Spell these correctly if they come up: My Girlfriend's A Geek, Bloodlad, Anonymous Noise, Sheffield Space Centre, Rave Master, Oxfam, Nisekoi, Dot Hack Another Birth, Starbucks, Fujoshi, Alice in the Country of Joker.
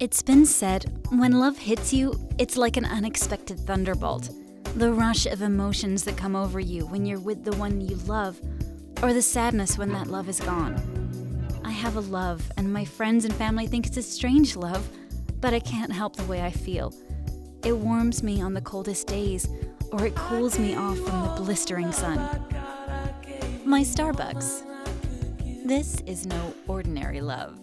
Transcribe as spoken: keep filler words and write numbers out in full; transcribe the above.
It's been said, when love hits you, it's like an unexpected thunderbolt. The rush of emotions that come over you when you're with the one you love, or the sadness when that love is gone. I have a love, and my friends and family think it's a strange love, but I can't help the way I feel. It warms me on the coldest days, or it cools me off from the blistering sun. My Starbucks. This is no ordinary love.